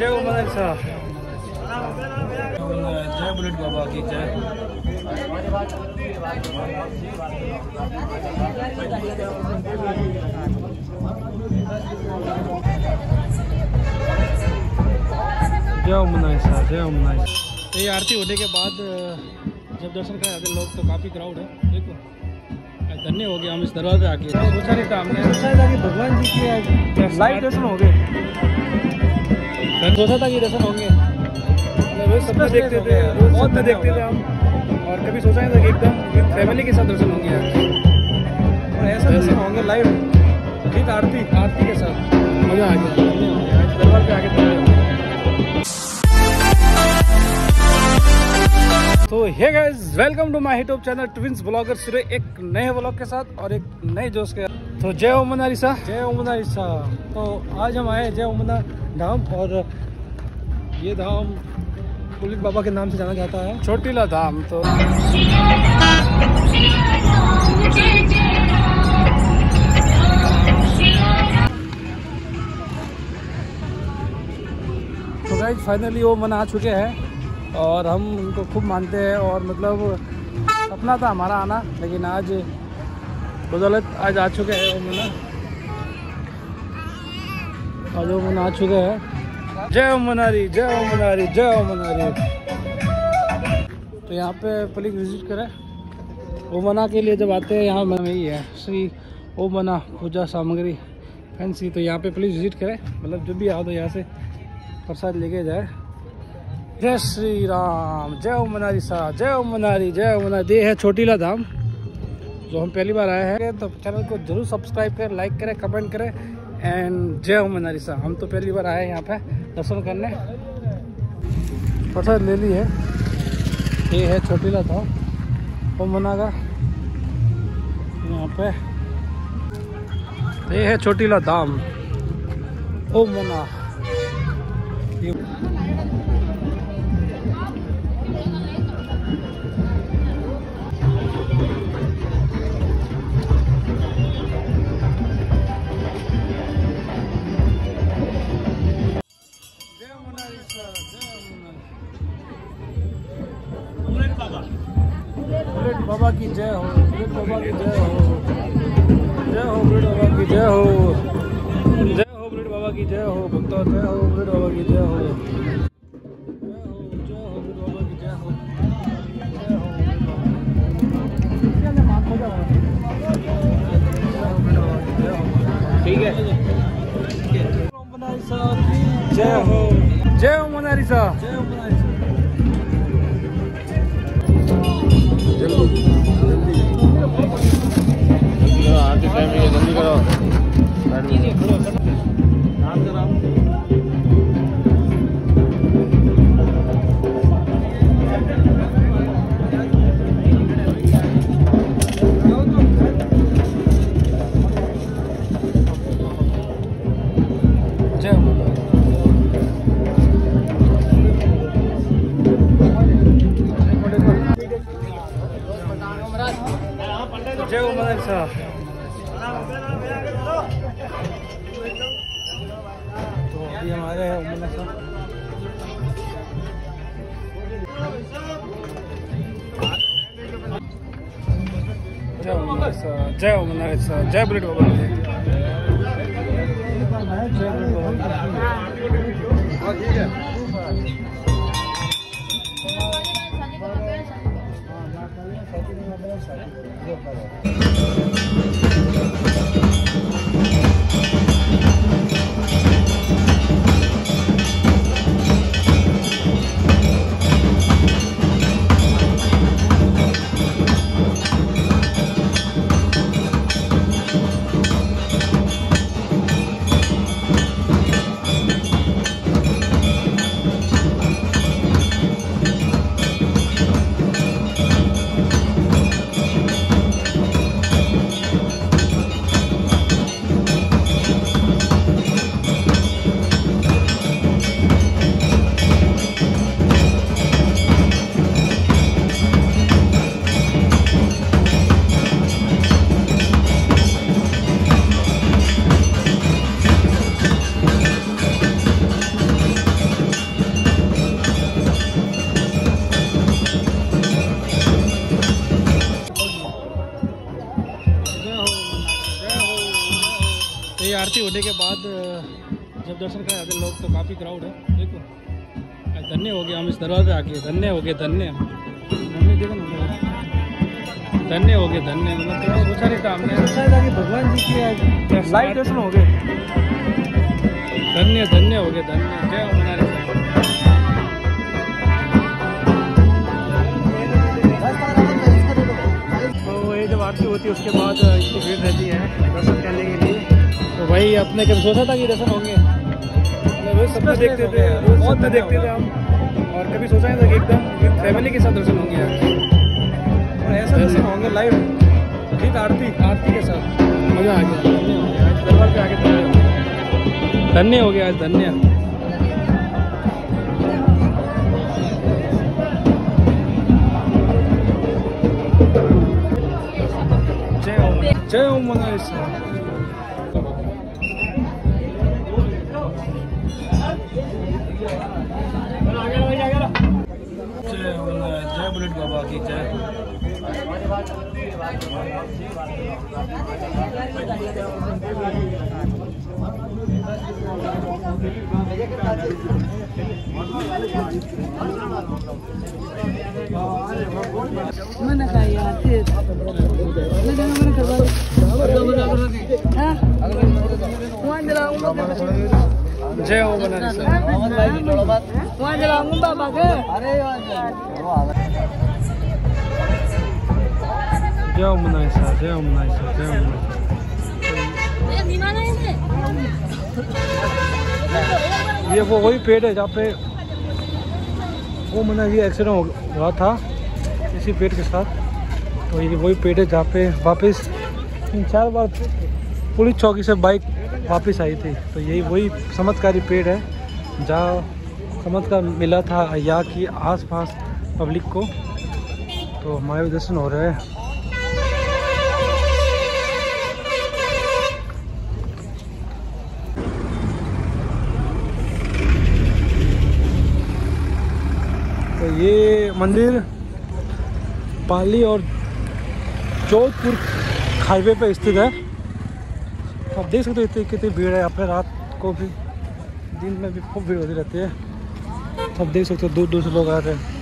जय उमर साहब, जय बुलेट बाबा की जय। जय उमनाई साहब, जय उमनाई। ये आरती होने के बाद जब दर्शन कराए आते लोग तो काफ़ी क्राउड है, देखो धन्य हो गया हम इस दरबार पे आके। सोचा नहीं था हमने, सोचा था कि भगवान जी के लाइव दर्शन हो गए, सोचा था कि दर्शन होंगे, रोज सपने देखते थे, बहुत में देखते थे हम, और कभी सोचा नहीं था कि एकदम फैमिली के साथ दर्शन होंगे, और ऐसा दर्शन होंगे लाइव, ठीक आरती आरती के साथ मज़ा आ गया दरबार पे आके। तो hey guys, welcome to my YouTube channel twins blogger Surya, एक नए ब्लॉग के साथ और एक नए जोश के। तो जय ओम मनालिसा, जय ओम मनालिसा। तो आज हम आए जय ओम धाम, और ये धाम बुलेट बाबा के नाम से जाना जाता है, चोटीला धाम। तो गाइस फाइनली वो मना आ चुके हैं, और हम उनको खूब मानते हैं, और मतलब सपना था हमारा आना, लेकिन आज बदौलत आज आ चुके हैं वो मना, और वो मना आ चुके हैं। जय मनारी, जय मनारी, जय मनारी। तो यहाँ पे प्लीज विजिट करें, वो मना के लिए जब आते हैं यहाँ मना ही है श्री ओ मना पूजा सामग्री फैंसी, तो यहाँ पे प्लीज़ विजिट करें, मतलब जब भी आओ तो यहाँ से प्रसाद लेके जाए। जय श्री राम, जय ओम मनाली साहब, जय ओम मनाली, जय ओम मनाली। ये है चोटीला धाम, जो हम पहली बार आए हैं, तो चैनल को जरूर सब्सक्राइब करें, लाइक करें, कमेंट करें, एंड जय ओम मनाली साहब। हम तो पहली बार आए हैं यहाँ पे दर्शन करने, प्रसाद ले ली है। ये है चोटीला धाम ओम मना का यहाँ पे, ये है चोटीला धाम ओम मना। बुलेट बाबा की जय हो, बुलेट बाबा की जय हो, जय हो बुलेट बाबा की जय हो, जय हो बुलेट बाबा की जय हो भक्तों, जय हो बुलेट बाबा की जय हो, जय हो बुलेट बाबा की जय हो, ठीक है। जय हो, जय हो मनाली साहब, जय हो मनाली साहब। जय उमर साहब, तो अभी हमारे हैं उमर साहब। जय उमर साहब, जय बुलेट बाबा, जय बुलेट बाबा। तो ये आरती होने के बाद जब दर्शन करें अगर लोग तो काफ़ी क्राउड है। देखो धन्य हो गया हम इस दरबार पे आके, धन्य हो गए, धन्य देखो ना, धन्य हो गए, धन्य मतलब सोचा नहीं था हमने, भगवान जी की लाइव दर्शन हो गए, धन्य धन्य हो गए, धन्य जय हमारे। जब आरती होती है उसके बाद इसकी भीड़ रहती है दर्शन करने के लिए। तो भाई आपने कभी सोचा था कि दर्शन होंगे? रोज सपने देखते थे, रोज सपने देखते थे हम, और कभी सोचा नहीं था कि एकदम फैमिली के साथ दर्शन होंगे और ऐसा दर्शन होंगे लाइव ठीक आरती आरती के साथ। मज़ा आ गया, धन्य हो गया आज दरबार पे आके, धन्य हो गया आज, धन्य। जय ओम मंगलेश्वर। जय बुलेट बाबा की जय। मैंने कहा यार जय हो बनारस। वहाँ जलाऊंगा बाबा के। अरे जय हो बनारस, जय हो बनारस, जय हो बनारस। ये वो वही पेड़ है जहाँ पे वो मना ये एक्सीडेंट हुआ था इसी पेड़ के साथ। तो ये वही पेड़ है जहाँ पे वापस 3-4 बार पुलिस चौकी से बाइक वापस आई थी। तो यही वही चमत्कारी पेड़ है जहाँ चमत्कार मिला था या कि आसपास पब्लिक को। तो हमारे दर्शन हो रहे हैं। तो ये मंदिर पाली और जोधपुर हाईवे पे स्थित है। आप देख सकते हो इतनी कितनी भीड़ है यहाँ पे, रात को भी दिन में भी खूब भीड़ होती रहती है। आप देख सकते हो दूर दूर से लोग आ रहे हैं।